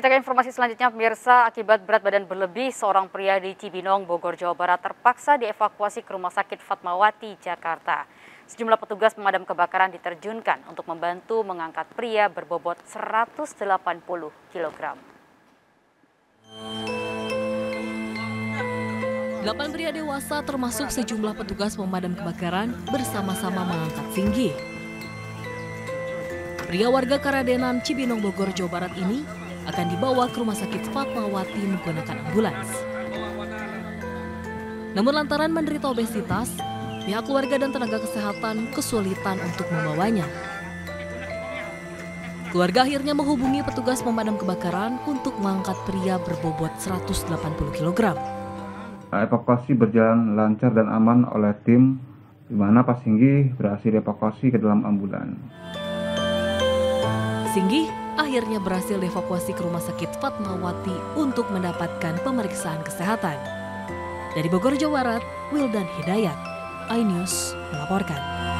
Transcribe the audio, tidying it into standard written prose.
Kita ke informasi selanjutnya, pemirsa. Akibat berat badan berlebih, seorang pria di Cibinong, Bogor, Jawa Barat terpaksa dievakuasi ke Rumah Sakit Fatmawati, Jakarta. Sejumlah petugas pemadam kebakaran diterjunkan untuk membantu mengangkat pria berbobot 180 kg. 8 pria dewasa termasuk sejumlah petugas pemadam kebakaran bersama-sama mengangkat Singgih. Pria warga Karadenan, Cibinong, Bogor, Jawa Barat ini akan dibawa ke Rumah Sakit Fatmawati menggunakan ambulans. Namun lantaran menderita obesitas, pihak keluarga dan tenaga kesehatan kesulitan untuk membawanya. Keluarga akhirnya menghubungi petugas pemadam kebakaran untuk mengangkat pria berbobot 180 kg. Evakuasi berjalan lancar dan aman oleh tim, di mana Pak Singgih berhasil dievakuasi ke dalam ambulans. Singgih akhirnya berhasil dievakuasi ke Rumah Sakit Fatmawati untuk mendapatkan pemeriksaan kesehatan. Dari Bogor, Jawa Barat, Wildan Hidayat, iNews melaporkan.